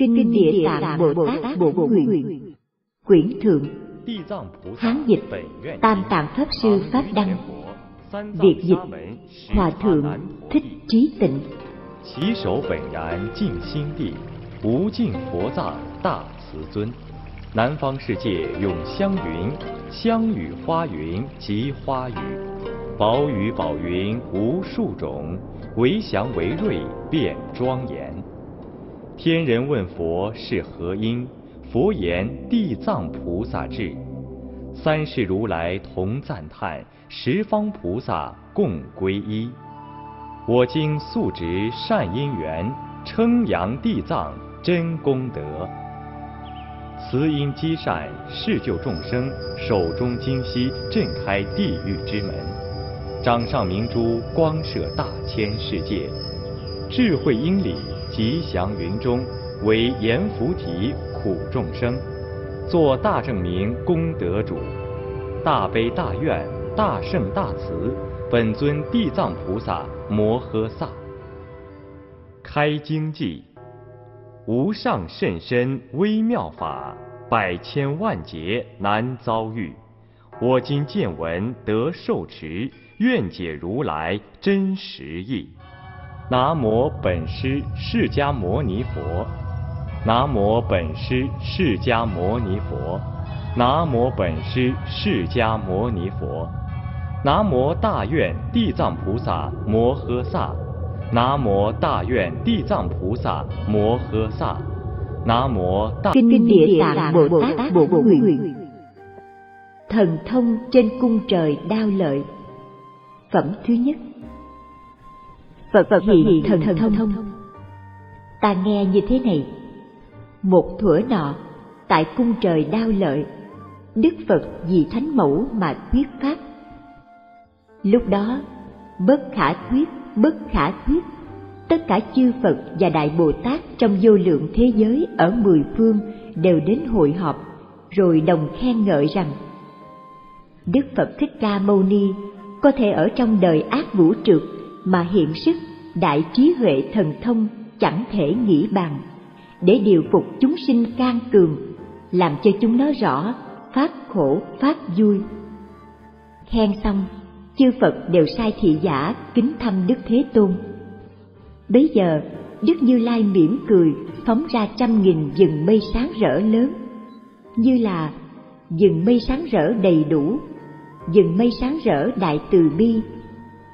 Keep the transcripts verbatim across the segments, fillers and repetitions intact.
Kinh Địa Tạng Bồ Tát Bổn Nguyện Quyển Thượng, Hán dịch Tam Tạng Pháp Sư Pháp Đăng, Việt dịch Hòa Thượng Thích Trí Tịnh. Chí sầu bổn nhiên Tịnh Xính Địa, Vô Tịnh Phật Tại Đại慈尊. Nam Phương Thế Giới Dùng Xiang Yun, Xiang Yu Hoa Yun Chí Hoa Yu. Bảo Yu Bảo Yun Vô Số Trọng, Wei Xiang Wei Rui Bian Zhuang Yan. Thiên nhân vấn Phật là Hờ Yin, Phật Yan Địa Tạng Bồ Tát Trí. Ba Thế Như Lai Đồng Tán Thán, Mười Phương Bồ Tát Cùng Quy Y. 我今素植善因缘，称扬地藏真功德。慈因积善，是救众生，手中金锡，震开地狱之门。掌上明珠，光射大千世界。智慧因理，吉祥云中，为阎浮提苦众生。做大正明功德主，大悲大愿，大圣大慈。 本尊地藏菩萨摩诃萨开经偈，无上甚深微妙法，百千万劫难遭遇。我今见闻得受持，愿解如来真实义。南无本师释迦牟尼佛，南无本师释迦牟尼佛，南无本师释迦牟尼佛。 南无大愿地藏菩萨摩诃萨，南无大愿地藏菩萨摩诃萨，南无大经địa tạng Bồ Tát Bổn Nguyện. Thần thông trên cung trời Đao Lợi. Phẩm thứ nhất. Phật Phật hiện thần thông. Ta nghe như thế này. Một thuở nọ, tại cung trời Đao Lợi, Đức Phật vì Thánh Mẫu mà thuyết pháp. Lúc đó, bất khả thuyết, bất khả thuyết, tất cả chư Phật và Đại Bồ Tát trong vô lượng thế giới ở mười phương đều đến hội họp, rồi đồng khen ngợi rằng Đức Phật Thích Ca Mâu Ni có thể ở trong đời ác vũ trược mà hiện sức đại trí huệ thần thông chẳng thể nghĩ bàn, để điều phục chúng sinh can cường, làm cho chúng nó rõ pháp khổ, pháp vui. Khen xong, chư Phật đều sai thị giả kính thăm Đức Thế Tôn. Bấy giờ, Đức Như Lai mỉm cười phóng ra trăm nghìn dừng mây sáng rỡ lớn, như là dừng mây sáng rỡ đầy đủ, dừng mây sáng rỡ đại từ bi,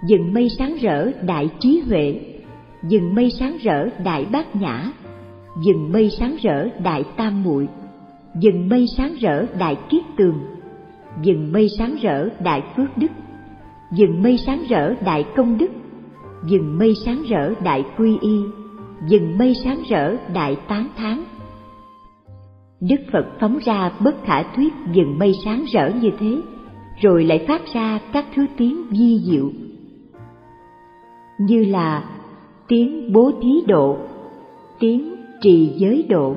dừng mây sáng rỡ đại trí huệ, dừng mây sáng rỡ đại bát nhã, dừng mây sáng rỡ đại tam muội, dừng mây sáng rỡ đại kiết tường, dừng mây sáng rỡ đại phước đức, dừng mây sáng rỡ đại công đức, dừng mây sáng rỡ đại quy y, dừng mây sáng rỡ đại tán thán. Đức Phật phóng ra bất khả thuyết dừng mây sáng rỡ như thế, rồi lại phát ra các thứ tiếng vi diệu, như là tiếng bố thí độ, tiếng trì giới độ,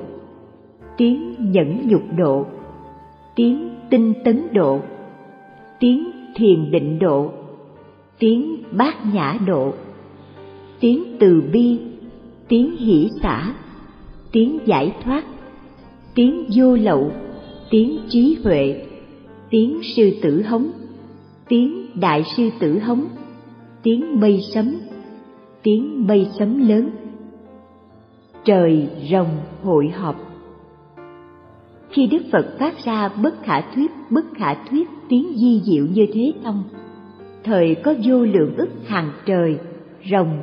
tiếng nhẫn nhục độ, tiếng tinh tấn độ, tiếng thiền định độ, tiếng bát nhã độ, tiếng từ bi, tiếng hỷ xả, tiếng giải thoát, tiếng vô lậu, tiếng trí huệ, tiếng sư tử hống, tiếng đại sư tử hống, tiếng mây sấm, tiếng mây sấm lớn. Trời rồng hội họp. Khi Đức Phật phát ra bất khả thuyết, bất khả thuyết tiếng di diệu như thế xong, thời có vô lượng ức hàng trời, rồng,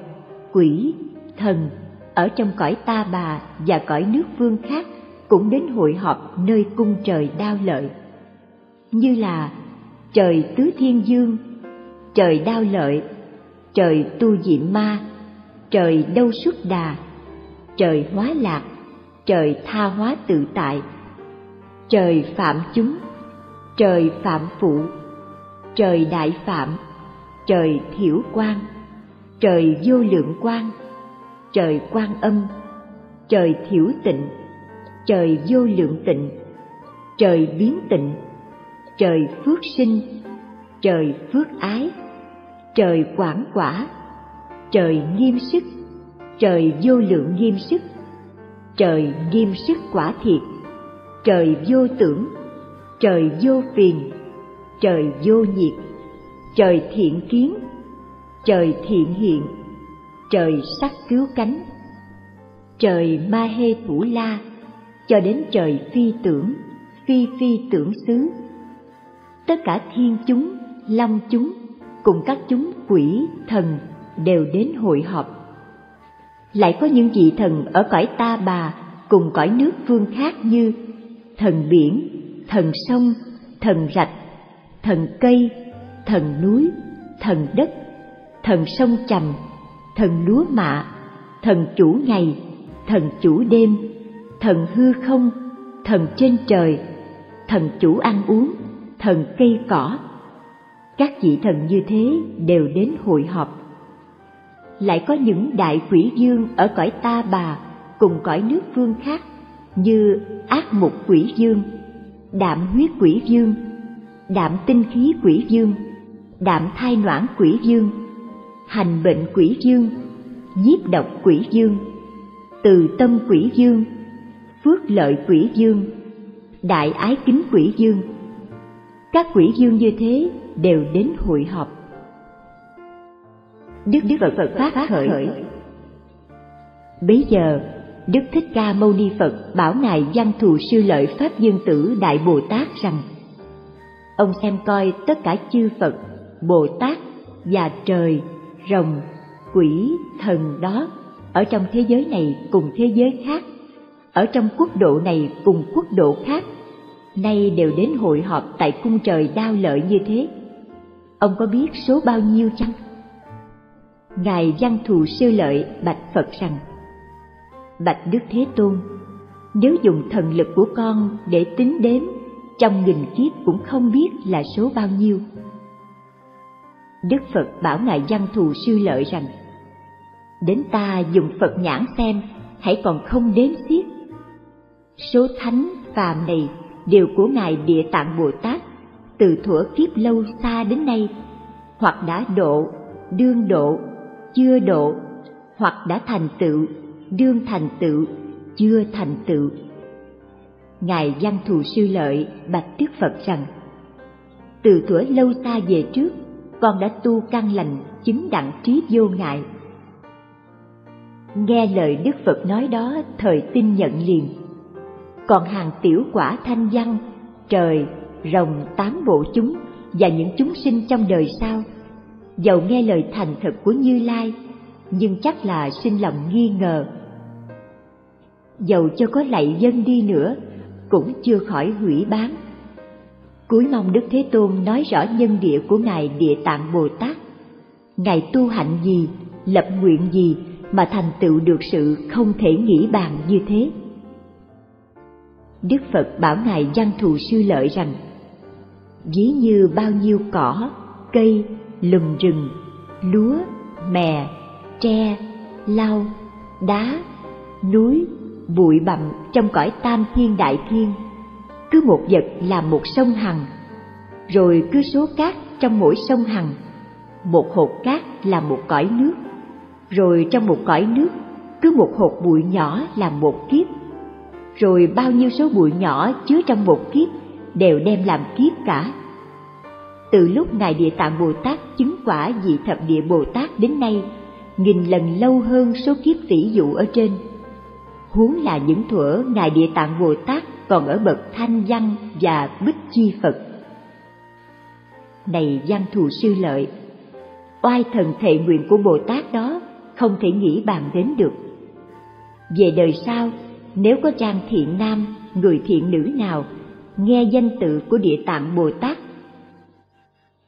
quỷ, thần ở trong cõi Ta Bà và cõi nước phương khác cũng đến hội họp nơi cung trời Đao Lợi, như là trời Tứ Thiên Dương, trời Đao Lợi, trời Tu Diệm Ma, trời Đâu Xuất Đà, trời Hóa Lạc, trời Tha Hóa Tự Tại, trời Phạm Chúng, trời Phạm Phụ, trời Đại Phạm, trời Thiểu Quang, trời Vô Lượng Quang, trời Quang Âm, trời Thiểu Tịnh, trời Vô Lượng Tịnh, trời Biến Tịnh, trời Phước Sinh, trời Phước Ái, trời Quảng Quả, trời Nghiêm Sức, trời Vô Lượng Nghiêm Sức, trời nghiêm sức quả thiệt, trời vô tưởng, trời vô phiền, trời vô nhiệt, trời thiện kiến, trời thiện hiện, trời sắc cứu cánh, trời ma hê phủ la, cho đến trời phi tưởng, phi phi tưởng xứ. Tất cả thiên chúng, long chúng, cùng các chúng quỷ, thần đều đến hội họp. Lại có những vị thần ở cõi Ta Bà cùng cõi nước phương khác như thần biển, thần sông, thần rạch, thần cây, thần núi, thần đất, thần sông chầm, thần lúa mạ, thần chủ ngày, thần chủ đêm, thần hư không, thần trên trời, thần chủ ăn uống, thần cây cỏ. Các vị thần như thế đều đến hội họp. Lại có những đại quỷ dương ở cõi Ta Bà cùng cõi nước phương khác như ác mục quỷ dương, đạm huyết quỷ dương, đạm tinh khí quỷ dương, đạm thai noãn quỷ dương, hành bệnh quỷ dương, nhiếp độc quỷ dương, từ tâm quỷ dương, phước lợi quỷ dương, đại ái kính quỷ dương. Các quỷ dương như thế đều đến hội họp. Đức Đức Phật phát khởi. Bấy giờ, Đức Thích Ca Mâu Ni Phật bảo Ngài Văn Thù Sư Lợi Pháp Dương Tử Đại Bồ Tát rằng: ông xem coi tất cả chư Phật, Bồ Tát và trời, rồng, quỷ, thần đó, ở trong thế giới này cùng thế giới khác, ở trong quốc độ này cùng quốc độ khác, nay đều đến hội họp tại cung trời Đao Lợi như thế. Ông có biết số bao nhiêu chăng? Ngài Văn Thù Sư Lợi bạch Phật rằng: bạch Đức Thế Tôn, nếu dùng thần lực của con để tính đếm, trong nghìn kiếp cũng không biết là số bao nhiêu. Đức Phật bảo Ngài Văn Thù Sư Lợi rằng: đến ta dùng Phật nhãn xem, hãy còn không đếm xiết. Số thánh phàm này đều của Ngài Địa Tạng Bồ Tát, từ thuở kiếp lâu xa đến nay, hoặc đã độ, đương độ, chưa độ, hoặc đã thành tựu, đương thành tựu, chưa thành tựu. Ngài Văn Thù Sư Lợi bạch Đức Phật rằng: từ thuở lâu xa về trước, con đã tu căn lành chứng đặng trí vô ngại. Nghe lời Đức Phật nói đó, thời tin nhận liền. Còn hàng tiểu quả thanh văn, trời, rồng, tám bộ chúng và những chúng sinh trong đời sau, dầu nghe lời thành thật của Như Lai, nhưng chắc là sinh lòng nghi ngờ. Dầu cho có lạy dân đi nữa, cũng chưa khỏi hủy bán. Cuối mong Đức Thế Tôn nói rõ nhân địa của Ngài Địa Tạng Bồ Tát, Ngài tu hạnh gì, lập nguyện gì mà thành tựu được sự không thể nghĩ bàn như thế. Đức Phật bảo Ngài Văn Thù Sư Lợi rằng: ví như bao nhiêu cỏ, cây, lùm rừng, lúa, mè, tre, lau, đá, núi, bụi bặm trong cõi Tam Thiên Đại Thiên, cứ một vật là một sông Hằng, rồi cứ số cát trong mỗi sông Hằng, một hột cát là một cõi nước, rồi trong một cõi nước cứ một hột bụi nhỏ là một kiếp, rồi bao nhiêu số bụi nhỏ chứa trong một kiếp đều đem làm kiếp cả. Từ lúc Ngài Địa Tạng Bồ Tát chứng quả Dị Thập Địa Bồ Tát đến nay, nghìn lần lâu hơn số kiếp tỷ dụ ở trên. Huống là những thuở Ngài Địa Tạng Bồ Tát còn ở bậc Thanh Văn và Bích Chi Phật. Này Văn Thù Sư Lợi, oai thần thệ nguyện của Bồ Tát đó không thể nghĩ bàn đến được. Về đời sau, nếu có trang thiện nam, người thiện nữ nào nghe danh tự của Địa Tạng Bồ Tát,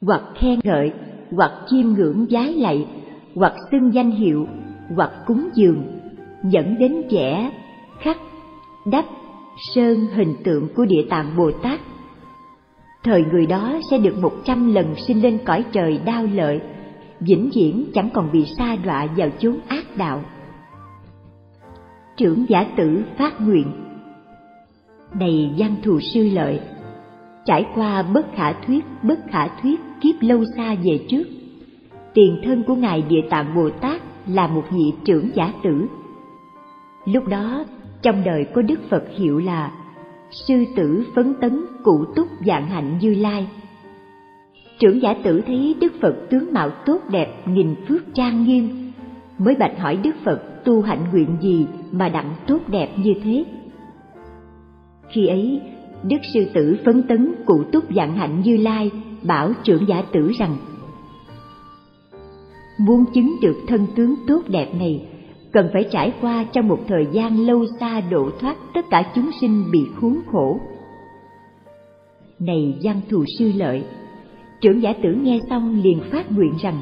hoặc khen ngợi, hoặc chiêm ngưỡng vái lạy, hoặc xưng danh hiệu, hoặc cúng dường, dẫn đến vẽ, khắc, đắp, sơn hình tượng của Địa Tạng Bồ Tát, thời người đó sẽ được một trăm lần sinh lên cõi trời Đao Lợi, vĩnh viễn chẳng còn bị sa đọa vào chốn ác đạo. Trưởng giả tử phát nguyện: này Văn Thù Sư Lợi, trải qua bất khả thuyết bất khả thuyết kiếp lâu xa về trước, tiền thân của Ngài Địa Tạng Bồ Tát là một vị trưởng giả tử. Lúc đó trong đời có Đức Phật hiệu là Sư Tử Phấn Tấn Cụ Túc Vạn Hạnh Như Lai. Trưởng giả tử thấy Đức Phật tướng mạo tốt đẹp, nghìn phước trang nghiêm, mới bạch hỏi Đức Phật tu hạnh nguyện gì mà đặng tốt đẹp như thế. Khi ấy, Đức Sư Tử Phấn Tấn Cụ Túc Vạn Hạnh Như Lai bảo trưởng giả tử rằng: muốn chứng được thân tướng tốt đẹp này, cần phải trải qua trong một thời gian lâu xa độ thoát tất cả chúng sinh bị khốn khổ. Này Văn Thù Sư Lợi, trưởng giả tử nghe xong liền phát nguyện rằng: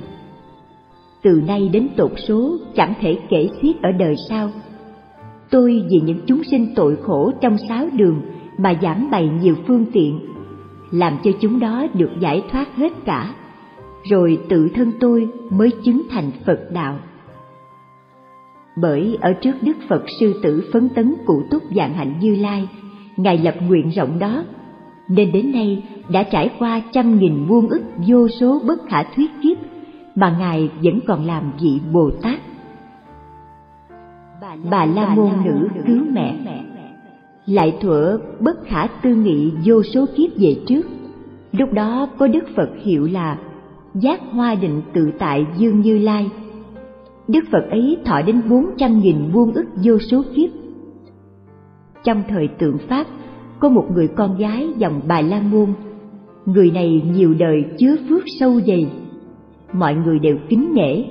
từ nay đến tột số chẳng thể kể xiết ở đời sau, tôi vì những chúng sinh tội khổ trong sáu đường mà giảng bày nhiều phương tiện, làm cho chúng đó được giải thoát hết cả, rồi tự thân tôi mới chứng thành Phật đạo. Bởi ở trước Đức Phật Sư Tử Phấn Tấn Cụ Túc Vạn Hạnh Như Lai, Ngài lập nguyện rộng đó, nên đến nay đã trải qua trăm nghìn muôn ức vô số bất khả thuyết kiếp mà Ngài vẫn còn làm vị Bồ Tát. Bà La Môn nữ cứu mẹ, lại thuở bất khả tư nghị vô số kiếp về trước, lúc đó có Đức Phật hiệu là Giác Hoa Định Tự Tại Dương Như Lai. Đức Phật ấy thọ đến bốn trăm nghìn muôn ức vô số kiếp. Trong thời tượng Pháp, có một người con gái dòng Bà La Môn. Người này nhiều đời chứa phước sâu dày, mọi người đều kính nể.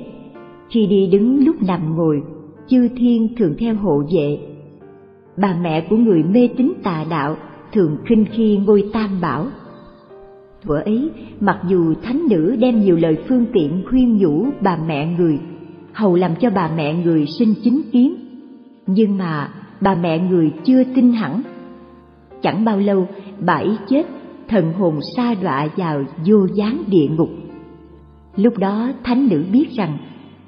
Khi đi đứng lúc nằm ngồi, chư thiên thường theo hộ vệ. Bà mẹ của người mê tín tà đạo thường khinh khi ngôi Tam Bảo. Thuở ấy, mặc dù thánh nữ đem nhiều lời phương tiện khuyên nhủ bà mẹ người, hầu làm cho bà mẹ người sinh chính kiến, nhưng mà bà mẹ người chưa tin hẳn. Chẳng bao lâu, bà ấy chết, thần hồn sa đọa vào vô gián địa ngục. Lúc đó thánh nữ biết rằng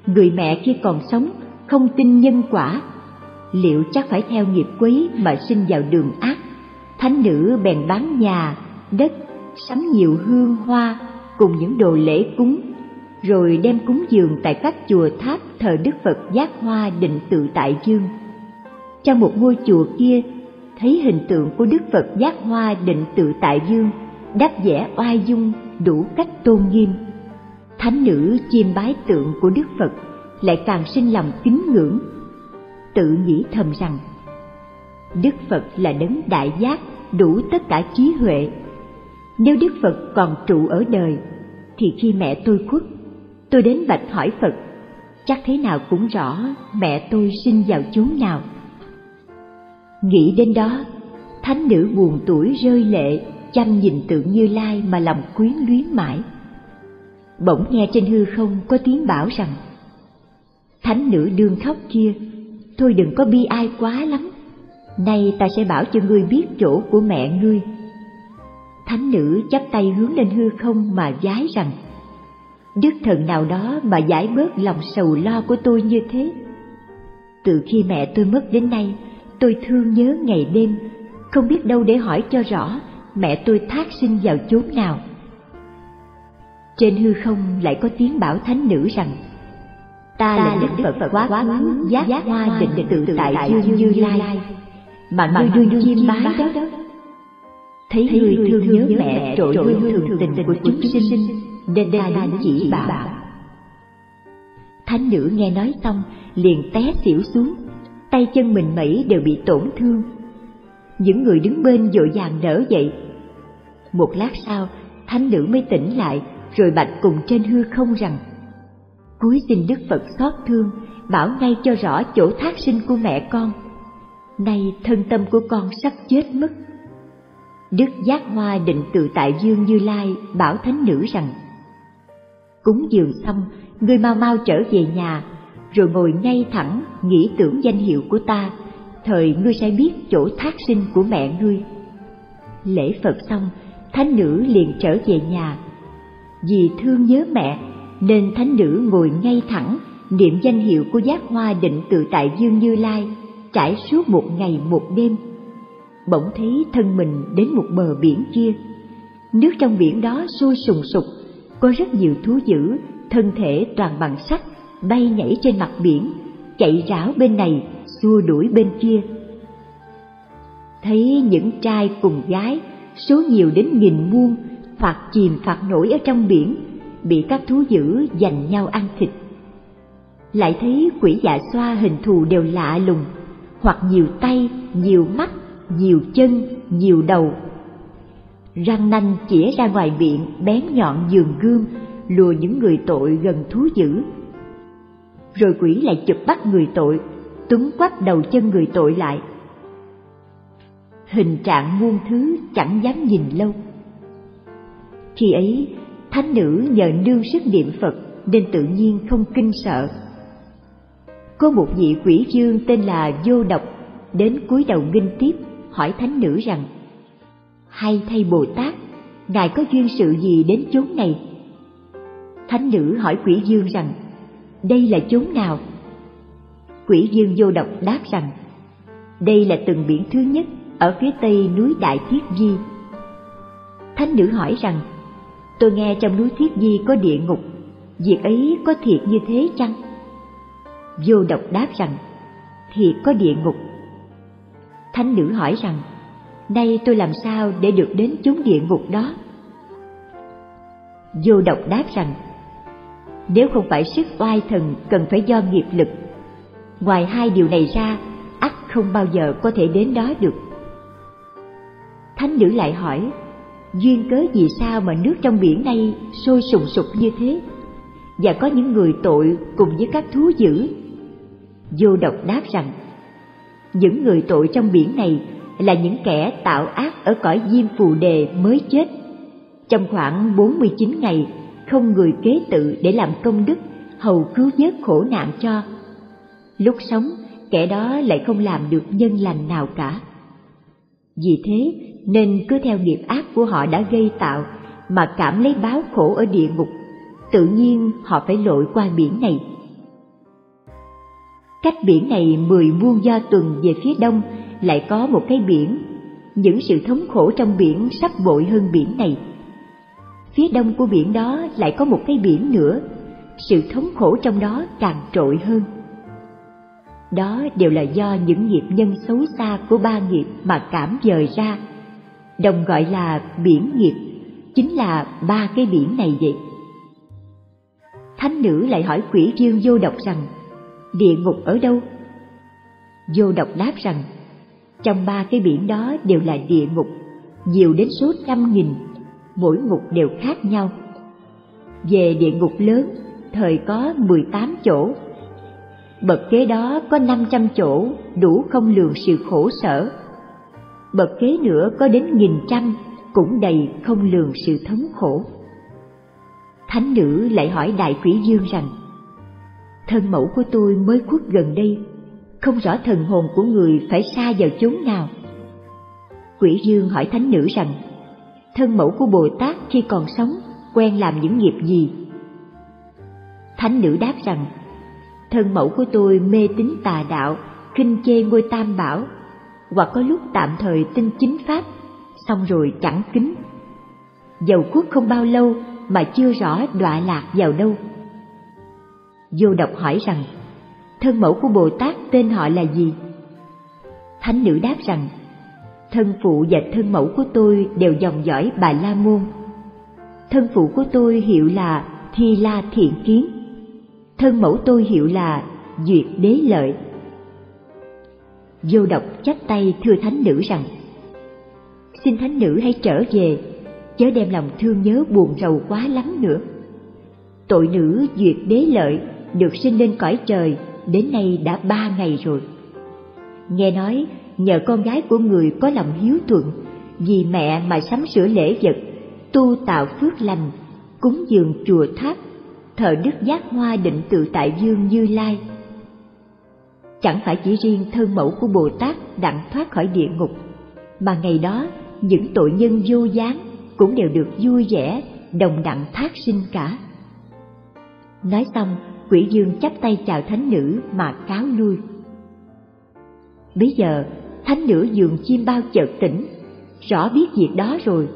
người mẹ khi còn sống không tin nhân quả, liệu chắc phải theo nghiệp quấy mà sinh vào đường ác. Thánh nữ bèn bán nhà, đất, sắm nhiều hương hoa cùng những đồ lễ cúng, rồi đem cúng dường tại các chùa tháp thờ Đức Phật Giác Hoa Định Tự Tại Dương. Trong một ngôi chùa kia, thấy hình tượng của Đức Phật Giác Hoa Định Tự Tại Dương đắp vẽ oai dung đủ cách tôn nghiêm. Thánh nữ chiêm bái tượng của Đức Phật, lại càng sinh lòng kính ngưỡng, tự nghĩ thầm rằng: Đức Phật là đấng đại giác, đủ tất cả trí huệ. Nếu Đức Phật còn trụ ở đời, thì khi mẹ tôi khuất, tôi đến bạch hỏi Phật, chắc thế nào cũng rõ mẹ tôi sinh vào chốn nào. Nghĩ đến đó, thánh nữ buồn tủi rơi lệ, chăm nhìn tượng Như Lai mà lòng quyến luyến mãi. Bỗng nghe trên hư không có tiếng bảo rằng: thánh nữ đương khóc kia, thôi đừng có bi ai quá lắm, nay ta sẽ bảo cho ngươi biết chỗ của mẹ ngươi. Thánh nữ chắp tay hướng lên hư không mà vái rằng: Đức thần nào đó mà giải bớt lòng sầu lo của tôi như thế. Từ khi mẹ tôi mất đến nay, tôi thương nhớ ngày đêm, không biết đâu để hỏi cho rõ mẹ tôi thác sinh vào chốn nào. Trên hư không lại có tiếng bảo thánh nữ rằng: Ta là Đức Phật quá khứ Giác Hoa Định Tự Tại Dương Như Lai, mà mà ngươi chiêm bái đó. Thấy người thương nhớ mẹ trội hương thường tình của chúng sinh, nên ta đến chỉ bảo. Thánh nữ nghe nói xong liền té xỉu xuống, tay chân mình mẩy đều bị tổn thương. Những người đứng bên vội vàng đỡ dậy. Một lát sau, thánh nữ mới tỉnh lại, rồi bạch cùng trên hư không rằng: Cúi xin Đức Phật xót thương, bảo ngay cho rõ chỗ thác sinh của mẹ con. Nay thân tâm của con sắp chết mất. Đức Giác Hoa Định Tự Tại Dương Như Lai bảo thánh nữ rằng: Cúng dường xong, ngươi mau mau trở về nhà, rồi ngồi ngay thẳng nghĩ tưởng danh hiệu của ta, thời ngươi sẽ biết chỗ thác sinh của mẹ ngươi. Lễ Phật xong, thánh nữ liền trở về nhà. Vì thương nhớ mẹ nên thánh nữ ngồi ngay thẳng niệm danh hiệu của Giác Hoa Định Tự Tại Dương Như Lai trải suốt một ngày một đêm. Bỗng thấy thân mình đến một bờ biển kia, nước trong biển đó sôi sùng sục, có rất nhiều thú dữ, thân thể toàn bằng sắt, bay nhảy trên mặt biển, chạy rảo bên này xua đuổi bên kia, thấy những trai cùng gái số nhiều đến nghìn muôn phạt chìm phạt nổi ở trong biển, bị các thú dữ giành nhau ăn thịt. Lại thấy quỷ dạ xoa hình thù đều lạ lùng, hoặc nhiều tay, nhiều mắt, nhiều chân, nhiều đầu, răng nanh chĩa ra ngoài miệng bén nhọn giường gươm, lùa những người tội gần thú dữ. Rồi quỷ lại chụp bắt người tội, túm quắp đầu chân người tội lại. Hình trạng muôn thứ chẳng dám nhìn lâu. Khi ấy, thánh nữ nhờ nương sức niệm Phật nên tự nhiên không kinh sợ. Có một vị quỷ vương tên là Vô Độc đến cúi đầu nghinh tiếp, hỏi thánh nữ rằng: Hay thay Bồ Tát, ngài có duyên sự gì đến chốn này? Thánh nữ hỏi quỷ vương rằng: Đây là chốn nào? Quỷ vương Vô Độc đáp rằng: Đây là từng biển thứ nhất ở phía tây núi Đại Thiết Di. Thánh nữ hỏi rằng: Tôi nghe trong núi Thiết Di có địa ngục, việc ấy có thiệt như thế chăng? Vô Độc đáp rằng: Thiệt có địa ngục. Thánh nữ hỏi rằng: Nay tôi làm sao để được đến chốn địa ngục đó? Vô Độc đáp rằng: Nếu không phải sức oai thần cần phải do nghiệp lực, ngoài hai điều này ra, ắt không bao giờ có thể đến đó được. Thánh nữ lại hỏi: Duyên cớ vì sao mà nước trong biển này sôi sùng sục như thế, và có những người tội cùng với các thú dữ? Vô Độc đáp rằng: Những người tội trong biển này là những kẻ tạo ác ở cõi Diêm Phù Đề mới chết. Trong khoảng bốn mươi chín ngày, không người kế tự để làm công đức, hầu cứu vớt khổ nạn cho. Lúc sống, kẻ đó lại không làm được nhân lành nào cả. Vì thế nên cứ theo nghiệp ác của họ đã gây tạo mà cảm lấy báo khổ ở địa ngục, tự nhiên họ phải lội qua biển này. Cách biển này mười muôn do tuần về phía đông lại có một cái biển, những sự thống khổ trong biển sắp bội hơn biển này. Phía đông của biển đó lại có một cái biển nữa, sự thống khổ trong đó càng trội hơn. Đó đều là do những nghiệp nhân xấu xa của ba nghiệp mà cảm dời ra, đồng gọi là biển nghiệp, chính là ba cái biển này vậy. Thánh nữ lại hỏi quỷ vương Vô Độc rằng: Địa ngục ở đâu? Vô Độc đáp rằng: Trong ba cái biển đó đều là địa ngục, nhiều đến số trăm nghìn, mỗi ngục đều khác nhau. Về địa ngục lớn, thời có mười tám chỗ, bậc kế đó có năm trăm chỗ, đủ không lường sự khổ sở. Bậc kế nữa có đến nghìn trăm, cũng đầy không lường sự thống khổ. Thánh nữ lại hỏi đại quỷ dương rằng: Thân mẫu của tôi mới khuất gần đây, không rõ thần hồn của người phải xa vào chốn nào. Quỷ dương hỏi thánh nữ rằng: Thân mẫu của Bồ Tát khi còn sống quen làm những nghiệp gì? Thánh nữ đáp rằng: Thân mẫu của tôi mê tín tà đạo, khinh chê ngôi tam bảo, hoặc có lúc tạm thời tin chính pháp, xong rồi chẳng kính. Dầu quốc không bao lâu mà chưa rõ đọa lạc vào đâu. Vô Độc hỏi rằng: Thân mẫu của Bồ Tát tên họ là gì? Thánh nữ đáp rằng: Thân phụ và thân mẫu của tôi đều dòng dõi Bà La Môn. Thân phụ của tôi hiệu là Thi La Thiện Kiến, thân mẫu tôi hiệu là Duyệt Đế Lợi. Vô Độc chắp tay thưa thánh nữ rằng: Xin thánh nữ hãy trở về, chớ đem lòng thương nhớ buồn rầu quá lắm nữa. Tội nữ Duyệt Đế Lợi được sinh lên cõi trời, đến nay đã ba ngày rồi. Nghe nói nhờ con gái của người có lòng hiếu thuận, vì mẹ mà sắm sửa lễ vật, tu tạo phước lành, cúng dường chùa tháp, thờ đức Giác Hoa Định Tự Tại Dương Như Lai. Chẳng phải chỉ riêng thân mẫu của Bồ Tát đặng thoát khỏi địa ngục, mà ngày đó những tội nhân vô gián cũng đều được vui vẻ đồng đặng thác sinh cả. Nói xong, quỷ vương chắp tay chào thánh nữ mà cáo lui. Bây giờ thánh nữ giường chim bao chợt tỉnh, rõ biết việc đó rồi,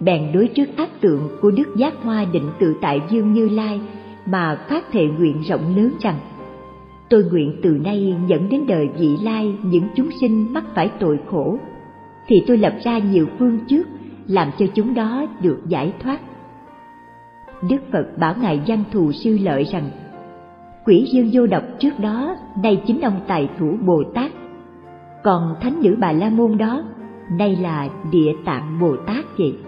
bèn đối trước áp tượng của đức Giác Hoa Định Tự Tại Dương Như Lai mà phát thệ nguyện rộng lớn rằng: Tôi nguyện từ nay dẫn đến đời vị lai những chúng sinh mắc phải tội khổ, thì tôi lập ra nhiều phương trước làm cho chúng đó được giải thoát. Đức Phật bảo Ngài Văn Thù Sư Lợi rằng, quỷ dương Vô Độc trước đó nay chính ông tài thủ Bồ Tát, còn thánh nữ Bà La Môn đó nay là Địa Tạng Bồ Tát vậy.